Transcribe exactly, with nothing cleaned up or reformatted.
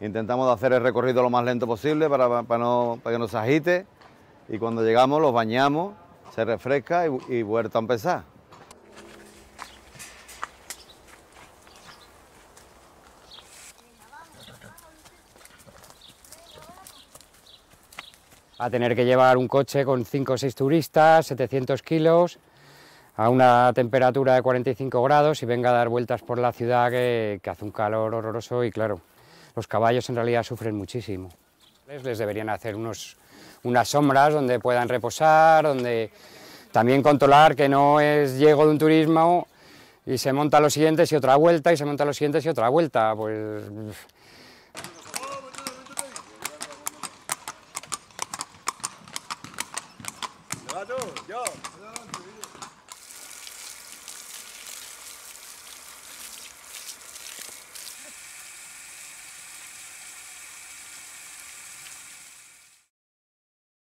Intentamos hacer el recorrido lo más lento posible para, para, no, para que no se agite, y cuando llegamos los bañamos, se refresca y, y vuelta a empezar. A tener que llevar un coche con cinco o seis turistas, setecientos kilos, a una temperatura de cuarenta y cinco grados y venga a dar vueltas por la ciudad que, que hace un calor horroroso y claro, los caballos en realidad sufren muchísimo. Les, les deberían hacer unos, unas sombras donde puedan reposar, donde también controlar que no es llego de un turismo y se monta los siguientes y otra vuelta, y se monta los siguientes y otra vuelta, pues... Yo, yo.